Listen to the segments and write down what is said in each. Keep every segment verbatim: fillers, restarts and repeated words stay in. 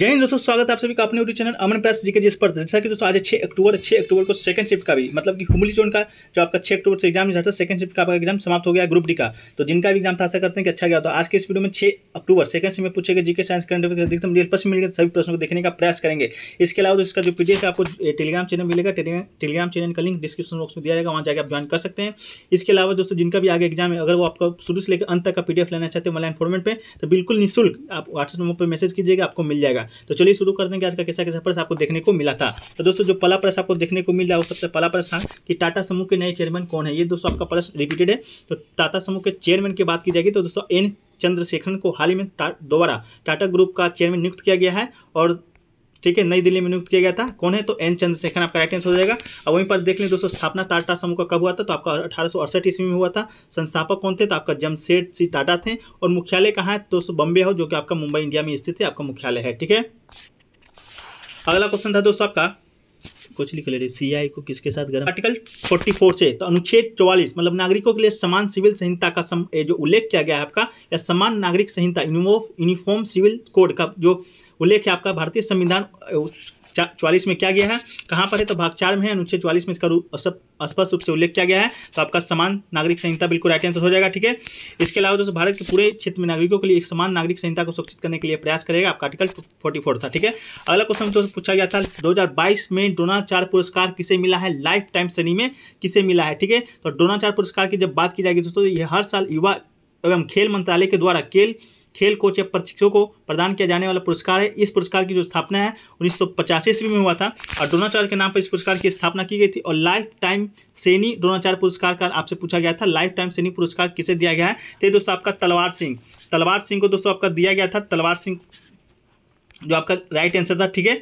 जय हिंद दोस्तों, स्वागत है आप सभी का अपने यूट्यूब चैनल अमन प्रयास जीके जीएस पर। जैसा कि दोस्तों आज छः अक्टूबर छः अक्टूबर को सेकंड शिफ्ट का भी मतलब कि हुबली जोन का जो आपका छः अक्टूबर से एग्जाम निकलता है, सेकंड शिफ्ट का आपका एग्जाम समाप्त हो गया ग्रुप डी का। तो जिनका भी एग्जाम था आशा करते हैं कि अच्छा गया। तो आज के इस वीडियो में छः अक्टूबर सेकंड शिफ्ट में पूछे गए जीके साइंस करंट अफेयर एकदम रियल प्रश्न मिलेंगे, सभी प्रश्नों को देखने का प्रयास करेंगे। इसके अलावा इसका जो पीडीएफ आपको टेलीग्राम चैनल मिलेगा, टेलीग्राम चैनल का लिंक डिस्क्रिप्शन बॉक्स में दिया जाएगा, वहाँ जाकर आप ज्वाइन कर सकते हैं। इसके अलावा दोस्तों जिनका भी आगे एग्जाम है, अगर वो आपका शुरू से लेकर अंत तक का पीडीएफ लेना चाहते हैं ऑनलाइन फॉर्मेट पर, तो बिल्कुल निःशुल्क आप व्हाट्सएप नंबर पर मैसेज कीजिएगा, आपको मिल जाएगा। तो चलिए शुरू करते हैं कि आज का कैसा कैसा प्रश्न आपको देखने को मिला था। तो दोस्तों जो पहला प्रश्न आपको देखने को मिला वो सबसे पहला प्रश्न था कि टाटा समूह के नए चेयरमैन कौन है। ये दोस्तों आपका प्रश्न रिपीटेड है। तो टाटा समूह के चेयरमैन की बात की जाएगी तो दोस्तों एन चंद्रशेखरन को हाल ही में दोबारा टाटा ग्रुप का चेयरमैन नियुक्त किया गया है, और ठीक है नई दिल्ली में नियुक्त किया गया था। कौन है? तो एन चंद्रशेखर आपका राइट आंसर हो जाएगा। अब वहीं पर देख लें दोस्तों स्थापना टाटा समूह का कब हुआ था, तो आपका अठारह सौ अड़सठ ईस्वी में हुआ था। संस्थापक कौन थे? तो आपका जमशेद सिंह टाटा थे। और मुख्यालय कहाँ है? तो बॉम्बे हो, जो कि आपका मुंबई इंडिया में स्थित है, आपका मुख्यालय है। ठीक है, अगला क्वेश्चन था दोस्तों आपका कुछ लिख ले रहे सीआई को किसके साथ गर्म आर्टिकल चौवालीस से तो अनुच्छेद चौवालीस मतलब नागरिकों के लिए समान सिविल संहिता का सम, जो उल्लेख किया गया है आपका, या समान नागरिक संहिता यूनिफॉर्म सिविल कोड का जो उल्लेख है आपका भारतीय संविधान चौवालीस में क्या गया है, कहाँ पर है? तो भाग चार में है, अनुच्छेद चौवालीस में इसका स्पष्ट रूप से उल्लेख किया गया है। तो आपका समान नागरिक संहिता बिल्कुल राइट आंसर हो जाएगा। ठीक है, इसके अलावा दोस्तों भारत के पूरे क्षेत्र में नागरिकों के लिए एक समान नागरिक संहिता को सुरक्षित करने के लिए प्रयास करेगा, आपका आर्टिकल चौवालीस था। ठीक है, अगला क्वेश्चन दोस्तों पूछा गया था दो हज़ार बाईस में द्रोणाचार्य पुरस्कार किसे मिला है, लाइफ टाइम श्रेणी में किसे मिला है। ठीक है, तो द्रोणाचार्य पुरस्कार की जब बात की जाएगी दोस्तों, ये हर साल युवा एवं खेल मंत्रालय के द्वारा खेल खेल कोच या प्रशिक्षकों को प्रदान किया जाने वाला पुरस्कार है। इस पुरस्कार की जो स्थापना है उन्नीस सौ पचासी ईस्वी में हुआ था, और द्रोणाचार्य के नाम पर इस पुरस्कार की स्थापना की गई थी। और लाइफ टाइम श्रेणी द्रोणाचार्य पुरस्कार का आपसे पूछा गया था, लाइफ टाइम श्रेणी पुरस्कार किसे दिया गया है? तो दोस्तों आपका तलवार सिंह तलवार सिंह को दोस्तों आपका दिया गया था। तलवार सिंह जो आपका राइट आंसर था। ठीक है,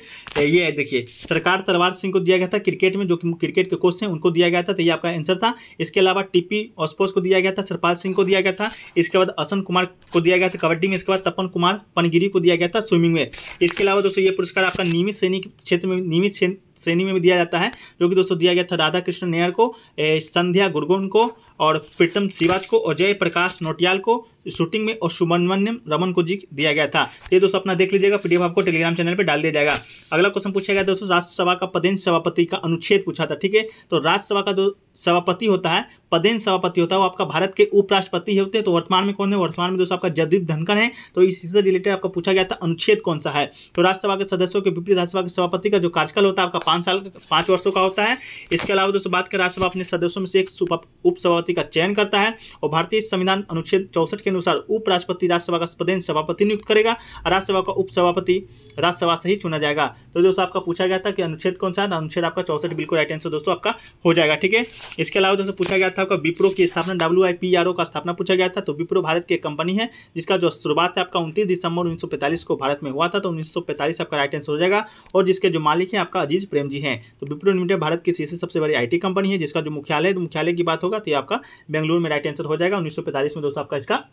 ये देखिए सरकार तलवार सिंह को दिया गया था क्रिकेट में, जो कि क्रिकेट के कोच हैं उनको दिया गया था। तो ये आपका आंसर था। इसके अलावा टीपी ऑस्पोस को दिया गया था, सरपाल सिंह को दिया गया था, इसके बाद असन कुमार को दिया गया था कबड्डी में, इसके बाद तपन कुमार पनगिरी को दिया गया था स्विमिंग में। इसके अलावा दोस्तों ये पुरस्कार आपका नियमित श्रेणी के क्षेत्र में नियमित श्रेणी में भी दिया जाता है, जो कि दोस्तों दिया गया था राधा कृष्ण नायर को, संध्या गुरगोन को, और प्रीतम शिवाज को, और जय प्रकाश नोटियाल को शूटिंग में, और सुब्रमण्यम रमन को जी दिया गया था। ये दोस्तों अपना देख लीजिएगा, पीडीएफ आपको टेलीग्राम चैनल पे डाल दिया जाएगा। अगला क्वेश्चन पूछा गया दोस्तों राज्यसभा का पदेन सभापति का अनुच्छेद पूछा था। ठीक है, तो राज्यसभा का जो सभापति होता है, पदेन सभापति होता है, वो आपका भारत के उपराष्ट्रपति होते हैं। तो वर्तमान में कौन है? वर्तमान में दोस्तों आपका जगदीप धनखड़ है। तो इससे रिलेटेड आपका पूछा गया था अनुच्छेद कौन सा है। तो राज्यसभा के सदस्यों के विपरीत राज्यसभा के सभापति का जो कार्यकाल होता है आपका पाँच साल पाँच वर्षों का होता है। इसके अलावा दोस्तों बात करें राज्यसभा अपने सदस्यों में से एक उपसभापति का चयन करता है, और भारतीय संविधान अनुच्छेद चौसठ के अनुसार उपराष्ट्रपति राज्यसभा का पदेन सभापति नियुक्त करेगा, और राज्यसभा का उपसभापति राज्यसभा से ही चुना जाएगा। तो दोस्तों आपका पूछा गया था कि अनुच्छेद कौन सा था, अनुच्छेद आपका चौसठ बिल्कुल राइट आंसर दोस्तों आपका हो जाएगा। ठीक है, इसके अलावा दोस्तों पूछा गया था आपका विप्रो की स्थापना W I P R O का स्थापना पूछा गया था। तो विप्रो भारत की कंपनी है जिसका जो शुरुआत है आपका उनतीस दिसंबर उन्नीस सौ पैंतालीस को भारत में हुआ था। तो उन्नीस सौ पैंतालीस आपका राइट आंसर हो जाएगा, और जिसके जो मालिक है आपका अजीज प्रेमजी है। तो विप्रो लिमिटेड भारत की तीसरी सबसे बड़ी आई टी कंपनी है, जिसका जो मुख्यालय मुख्यालय की बात होगा तो आपका बेंगलुरु में राइट आंसर हो जाएगा। उन्नीस सौ पैंतालीस में दोस्तों आपका इसका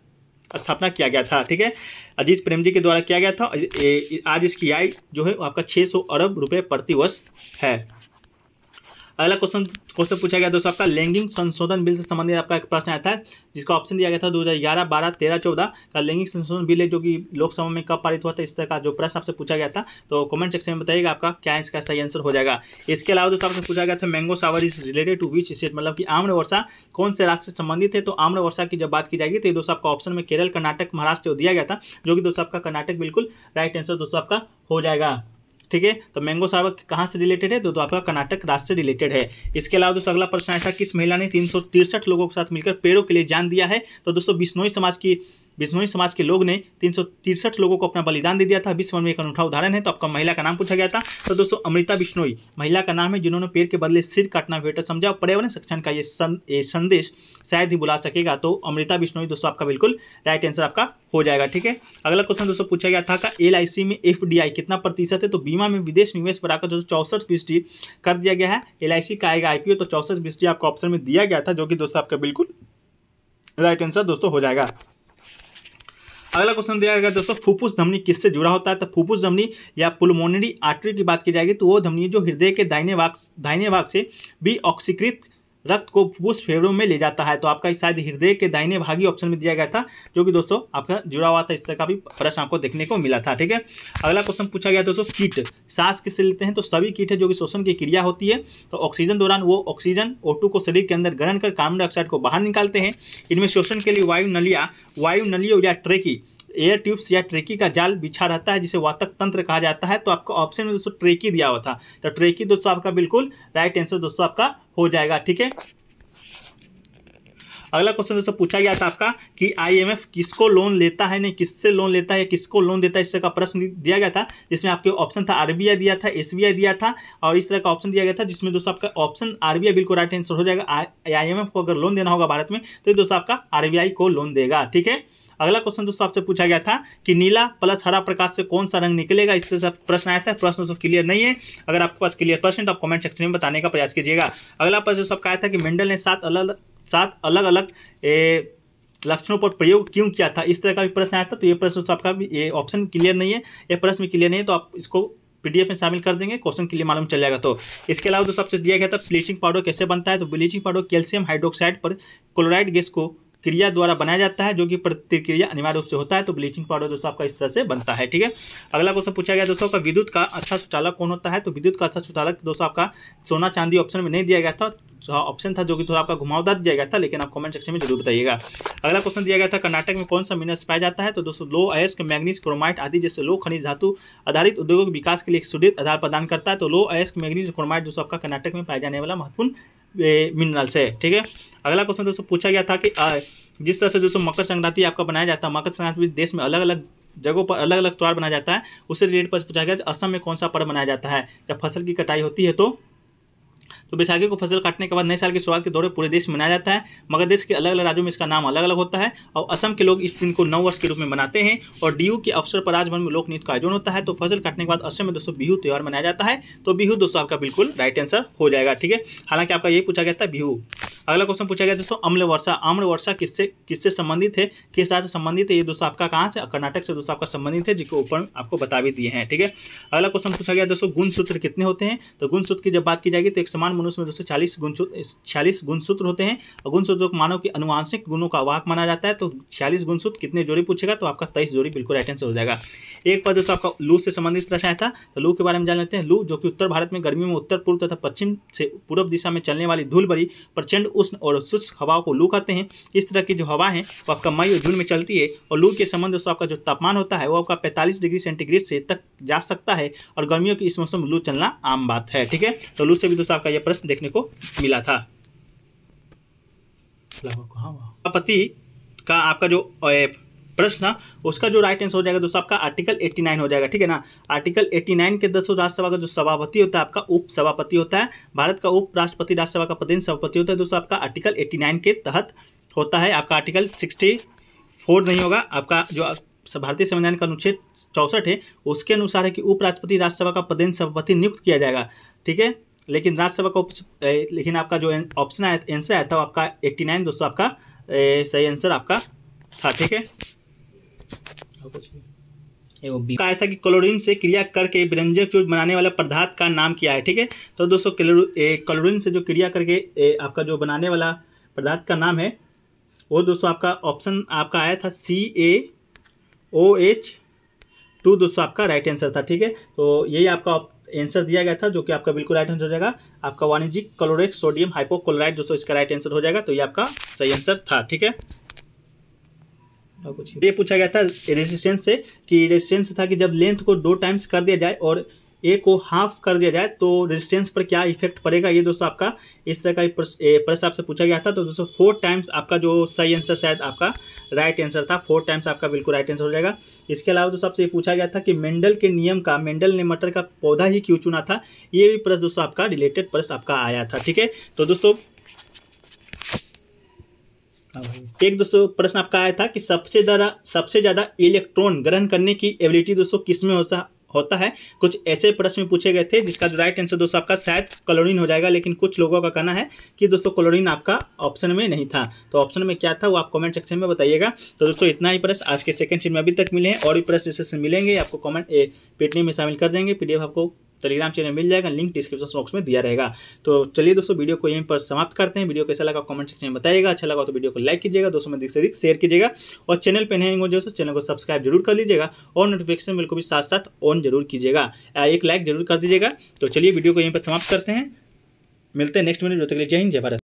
स्थापना किया गया था। ठीक है, अजीज प्रेमजी के द्वारा किया गया था। आज इसकी आय जो है आपका छह सौ अरब रुपए प्रति वर्ष है। अगला क्वेश्चन क्वेश्चन पूछा गया दोस्तों आपका लैंगिक संशोधन बिल से संबंधित आपका एक प्रश्न आया था, जिसका ऑप्शन दिया गया था दो हज़ार ग्यारह, बारह, तेरह, चौदह का लैंगिक संशोधन बिल है, जो कि लोकसभा में कब पारित हुआ था। इस तरह का जो प्रश्न आपसे पूछा गया था, तो कमेंट सेक्शन में बताइएगा आपका क्या इसका सही आंसर हो जाएगा। इसके अलावा दोस्तों आपसे पूछा गया था mango Sawar is related to which state मतलब कि आम्र वर्षा कौन से राज्य से संबंधित है। तो आम्र वर्षा की जब बात की जाएगी तो दोस्तों आपका ऑप्शन में केरल, कर्नाटक, महाराष्ट्र दिया गया था, जो कि दोस्तों आपका कर्नाटक बिल्कुल राइट आंसर दोस्तों आपका हो जाएगा। ठीक है, तो मैंगो सावर कहाँ से रिलेटेड है? तो, तो आपका कर्नाटक राज्य से रिलेटेड है। इसके अलावा दोस्तों अगला प्रश्न आया था किस महिला ने तीन सौ तिरसठ लोगों के साथ मिलकर पेड़ों के लिए जान दिया है। तो दोस्तों बिश्नोई समाज की बिश्नोई समाज के लोग ने तीन सौ तिरसठ लोगों को अपना बलिदान दे दिया था, विश्व में एक अनूठा उदाहरण है। तो आपका महिला का नाम पूछा गया था। तो दोस्तों अमृता बिश्नोई महिला का नाम है, जिन्होंने पेड़ के बदले सिर काटना बेहतर समझा, और पर्यावरण संरक्षण का ये संदेश शायद ही बुला सकेगा। तो अमृता बिश्नोई दोस्तों आपका बिल्कुल राइट आंसर आपका हो जाएगा। ठीक है, अगला क्वेश्चन दोस्तों पूछा गया था एल आई सी में एफ डी आई कितना प्रतिशत है। तो बीमा में विदेश निवेश बढ़ाकर जो चौसठ फीसदी कर दिया गया है, एल आई सी का आएगा आई पी ओ। तो चौसठ फीसदी आपको ऑप्शन में दिया गया था, जो कि दोस्तों आपका बिल्कुल राइट आंसर दोस्तों हो जाएगा। अगला क्वेश्चन दिया गया दोस्तों फुफ्फुस धमनी किससे जुड़ा होता है। तो फुफ्फुस धमनी या पुलमोनरी आर्टरी की बात की जाएगी तो वो धमनी जो हृदय के दाहिने भाग दाहिने भाग से भी ऑक्सीकृत रक्त को फूस फेफड़ों में ले जाता है, तो आपका शायद हृदय के दाहिने भागी ऑप्शन में दिया गया था, जो कि दोस्तों आपका जुड़ा हुआ था। इसका भी प्रश्न आपको देखने को मिला था। ठीक है, अगला क्वेश्चन पूछा गया दोस्तों, कीट सांस किससे लेते हैं, तो सभी कीट है जो कि श्वसन की क्रिया होती है। तो ऑक्सीजन दौरान वो ऑक्सीजन ओ टू को शरीर के अंदर ग्रहण कर कार्बन डाइऑक्साइड को बाहर निकालते हैं। इनमें श्वसन के लिए वायु नलिया वायु नलियों या ट्रेकी एयर ट्यूब्स या ट्रेकी का जाल बिछा रहता है, जिसे वातक तंत्र कहा जाता है। तो आपका ऑप्शन में दोस्तों ट्रेकी दिया हुआ था, तो ट्रेकी दोस्तों आपका बिल्कुल राइट आंसर दोस्तों आपका हो जाएगा। ठीक है, अगला क्वेश्चन दोस्तों पूछा गया था आपका कि आईएमएफ किसको लोन लेता है, नहीं किससे लोन लेता है या किसको लोन देता है, इस तरह का प्रश्न दिया गया था। जिसमें आपके ऑप्शन था आरबीआई दिया था, एसबीआई दिया था और इस तरह का ऑप्शन दिया गया था, जिसमें दोस्तों आपका ऑप्शन आरबीआई बिल्कुल राइट आंसर हो जाएगा। आईएमएफ को अगर लोन देना होगा भारत में तो दोस्तों आपका आरबीआई को लोन देगा। ठीक है, अगला क्वेश्चन दोस्तों आपसे पूछा गया था कि नीला प्लस हरा प्रकाश से कौन सा रंग निकलेगा, इससे सब प्रश्न आया था। प्रश्न दोस्तों क्लियर नहीं है, अगर आपके पास क्लियर प्रश्न है तो आप कमेंट सेक्शन में बताने का प्रयास कीजिएगा। अगला प्रश्न सबका आया था कि मेंडल ने सात अलग सात अलग अलग ए, लक्षणों पर प्रयोग क्यों किया था, इस तरह का भी प्रश्न आया था। तो ये प्रश्न आपका भी ये ऑप्शन क्लियर नहीं है, ये प्रश्न क्लियर नहीं है तो आप इसको पीडीएफ में शामिल कर देंगे, क्वेश्चन के लिए मालूम चल जाएगा। तो इसके अलावा दोस्तों आपसे दिया गया था ब्लीचिंग पाउडर कैसे बनता है, तो ब्लीचिंग पाउडर कैल्शियम हाइड्रोक्साइड पर क्लोराइड गैस को क्रिया द्वारा बनाया जाता है, जो कि प्रतिक्रिया अनिवार्य रूप से होता है। तो ब्लीचिंग पाउडर दोस्तों आपका इस तरह से बनता है। ठीक है, अगला क्वेश्चन पूछा गया दोस्तों का विद्युत का अच्छा सुचालक कौन होता है, तो विद्युत का अच्छा सुचालक दोस्तों आपका सोना चांदी ऑप्शन में नहीं दिया गया था, ऑप्शन था जो कि थोड़ा आपका घुमावदार दिया गया था, लेकिन आप कमेंट सेक्शन में जरूर बताइएगा। अगला क्वेश्चन दिया गया था कर्नाटक में कौन सा मिनरल्स पाया जाता है, तो दोस्तों लो अयस्क मैंगनीज क्रोमाइट आदि जैसे लो खनिज धातु आधारित उद्योगों के विकास के लिए एक सुदृढ़ आधार प्रदान करता है। तो लो अयस्क मैंगनीज क्रोमाइट दोस्तों आपका कर्नाटक में पाया जाने वाला महत्वपूर्ण मिनरल्स है। ठीक है, अगला क्वेश्चन दोस्तों पूछा गया था कि जिस तरह से दोस्तों मकर संक्रांति आपका बनाया जाता है, मकर संक्रांति देश में अलग अलग जगहों पर अलग अलग त्यौहार बनाया जाता है, उससे रिलेटेड प्रश्न पूछा गया था असम में कौन सा पर्व मनाया जाता है जब फसल की कटाई होती है। तो तो बैसाखी को फसल काटने के बाद नए साल के शुरुआत के दौरे पूरे देश में मनाया जाता है, मगर देश के अलग अलग राज्यों में इसका नाम अलग अलग होता है और असम के लोग इस दिन को नव वर्ष के रूप में मनाते हैं। और डीयू के अवसर पर राजभवन में लोक नृत्य का आयोजन होता है। तो फसल काटने के बाद असम में दोस्तों बिहू त्यौहार मनाया जाता है। तो बिहू दोस्तों आपका बिल्कुल राइट आंसर हो जाएगा। ठीक है, हालांकि आपका यही पूछा गया था बिहू। अगला क्वेश्चन पूछा गया दोस्तों अम्ल वर्षा अम्ल वर्षा किससे किससे संबंधित है, किस साथ से संबंधित है, ये दोस्तों आपका कहाँ से, कर्नाटक से दोस्तों आपका संबंधित है, जिसको ऊपर आपको बता भी दिए हैं। ठीक है, अगला क्वेश्चन पूछा गया दोस्तों गुणसूत्र कितने होते हैं, तो गुणसूत्र की जब बात की जाएगी तो एक समान मनुष्य में दोस्तों चालीस गुणसूत्र छियालीस गुणसूत्र होते हैं और गुणसूत्रों को मानव के अनुवांशिक गुणों का वाहक माना जाता है। तो छियालीस गुणसूत्र कितने जोड़ी पूछेगा, तो आपका तेईस जोड़ी बिल्कुल राइट आंसर हो जाएगा। एक बार दोस्तों आपका लू से संबंधित प्रश्न आया था, तो लू के बारे में जान लेते हैं। लू जो कि उत्तर भारत में गर्मी में उत्तर पूर्व तथा पश्चिम से पूर्व दिशा में चलने वाली धूल भरी प्रचंड उष्ण और शुष्क हवाओं को लू कहते हैं। इस तरह की जो हवा है वो आपका मई और जून में चलती है और लू के संबंध दोस्तों आपका जो तापमान होता है वो आपका पैंतालीस डिग्री सेंटीग्रेड से तक जा सकता है और गर्मियों की इस मौसम में लू चलना आम बात है। ठीक है, तो लू से भी दोस्तों आपका यह प्रश्न देखने को मिला था। पति का आपका जो प्रश्न उसका जो राइट आंसर हो जाएगा दोस्तों आपका आर्टिकल नवासी हो जाएगा। ठीक है ना, आर्टिकल नवासी के दोस्तों राज्यसभा का जो सभापति होता है आपका उप सभापति होता है। भारत का उप राष्ट्रपति राज्यसभा का पदेन सभापति होता है दोस्तों आपका आर्टिकल नवासी के तहत होता है। आपका आर्टिकल चौंसठ नहीं होगा, आपका जो भारतीय संविधान का अनुच्छेद चौसठ है उसके अनुसार है कि उपराष्ट्रपति राज्यसभा का पदेन सभापति नियुक्त किया जाएगा। ठीक है, लेकिन राज्यसभा का लेकिन आपका जो ऑप्शन आया आंसर आया था आपका नवासी दोस्तों आपका सही आंसर आपका था। ठीक है, कहा था कि क्लोरीन से क्रिया करके विरंजक जो बनाने वाला पदार्थ का नाम क्या है। ठीक है, तो दोस्तों क्लोरीन से जो क्रिया करके ए, आपका जो बनाने वाला पदार्थ का नाम है वो दोस्तों आपका ऑप्शन आपका आया था सी ए ओ एच टू दोस्तों आपका राइट आंसर था। ठीक है, तो यही आपका आंसर दिया गया था जो कि आपका बिल्कुल राइट आंसर हो जाएगा। आपका वाणिज्यिक क्लोरेट सोडियम हाइपोक्लोराइड दोस्तों इसका राइट आंसर हो जाएगा। तो ये आपका सही आंसर था। ठीक है, ये पूछा गया था रेजिस्टेंस से कि रेजिस्टेंस था कि जब लेंथ को दो टाइम्स कर दिया जाए और ए को हाफ कर दिया जाए तो रेजिस्टेंस पर क्या इफेक्ट पड़ेगा, ये दोस्तों आपका इस तरह का प्रश्न आपसे पूछा गया था। तो दोस्तों फोर टाइम्स आपका जो सही आंसर शायद आपका राइट आंसर था, फोर टाइम्स आपका बिल्कुल राइट आंसर हो जाएगा। इसके अलावा दोस्तों आपसे ये पूछा गया था कि मेंडल के नियम का मेंडल ने मटर का पौधा ही क्यों चुना था, ये भी प्रश्न दोस्तों आपका रिलेटेड प्रश्न आपका आया था। ठीक है, तो दोस्तों एक दोस्तों प्रश्न आपका आया था कि सबसे ज्यादा सबसे ज्यादा इलेक्ट्रॉन ग्रहण करने की एबिलिटी दोस्तों किसमें होता होता है, कुछ ऐसे प्रश्न पूछे गए थे जिसका जो राइट आंसर दोस्तों आपका शायद क्लोरीन हो जाएगा। लेकिन कुछ लोगों का कहना है कि दोस्तों क्लोरीन आपका ऑप्शन में नहीं था, तो ऑप्शन में क्या था वो आप कमेंट सेक्शन में बताइएगा। तो दोस्तों इतना ही प्रश्न आज के सेकंड शिफ्ट में अभी तक मिले हैं और भी प्रश्न इससे मिलेंगे, आपको कमेंट पीडीएफ में शामिल कर देंगे। पीडीएफ आपको टेलीग्राम चैनल मिल जाएगा, लिंक डिस्क्रिप्शन बॉक्स में दिया रहेगा। तो चलिए दोस्तों वीडियो को यहीं पर समाप्त करते हैं। वीडियो कैसा लगा कमेंट सेक्शन में बताइएगा, अच्छा लगा तो वीडियो को लाइक कीजिएगा, दोस्तों में अधिक से अधिक शेयर कीजिएगा और चैनल पर नहीं हो दोस्तों चैनल को सब्सक्राइब जरूर कर लीजिएगा और नोटिफिकेशन बिल को भी साथ साथ ऑन जरूर कीजिएगा, एक लाइक जरूर कर दीजिएगा। तो चलिए वीडियो को यहीं पर समाप्त करते हैं, मिलते हैं नेक्स्ट वीडियो, तब तक के लिए जय हिंद जय भारत।